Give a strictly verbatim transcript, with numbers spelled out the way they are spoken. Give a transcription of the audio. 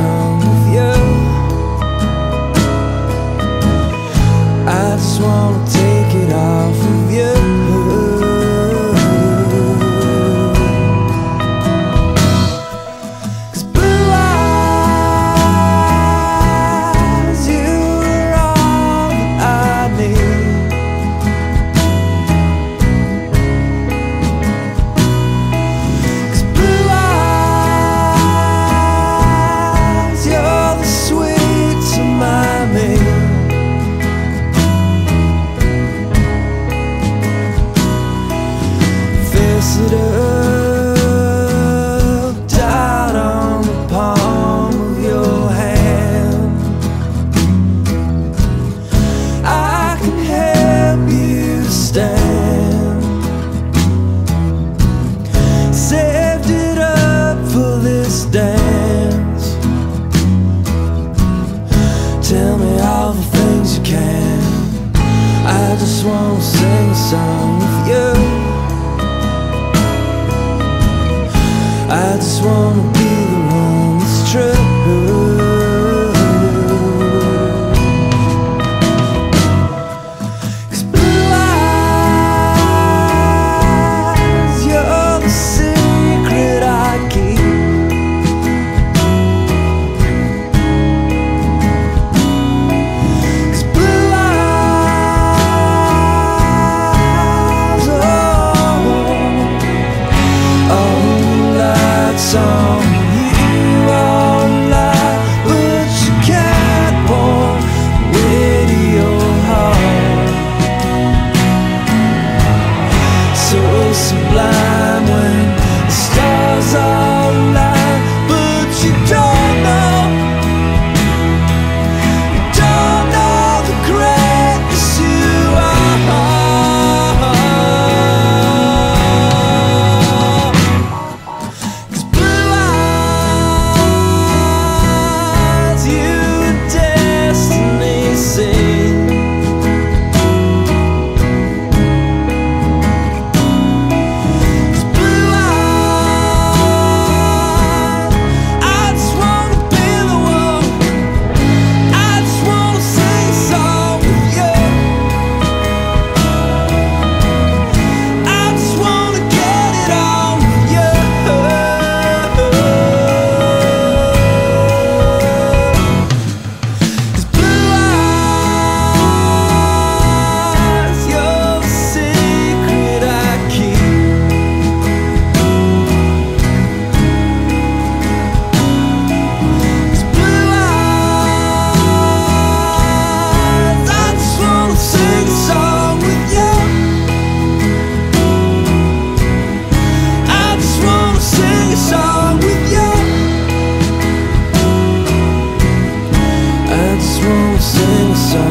done with you. I just wanna take it off of you. Tell me all the things you can. I just wanna sing a song with you. I just wanna be the one that's true. Sublime when the stars are aligned, but you don't know, you don't know the greatness you are. 'Cause blue eyes, you and destiny sing. So